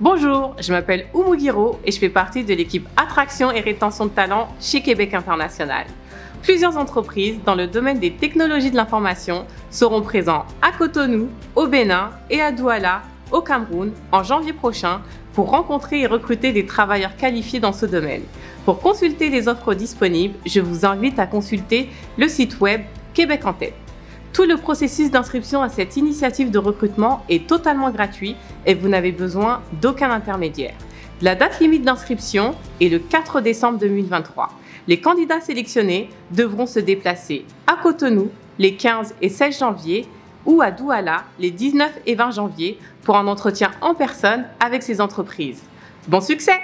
Bonjour, je m'appelle Umugiro et je fais partie de l'équipe Attraction et Rétention de Talents chez Québec International. Plusieurs entreprises dans le domaine des technologies de l'information seront présentes à Cotonou, au Bénin et à Douala, au Cameroun, en janvier prochain pour rencontrer et recruter des travailleurs qualifiés dans ce domaine. Pour consulter les offres disponibles, je vous invite à consulter le site web Québec en tête. Tout le processus d'inscription à cette initiative de recrutement est totalement gratuit et vous n'avez besoin d'aucun intermédiaire. La date limite d'inscription est le 4 décembre 2023. Les candidats sélectionnés devront se déplacer à Cotonou les 15 et 16 janvier ou à Douala les 19 et 20 janvier pour un entretien en personne avec ces entreprises. Bon succès!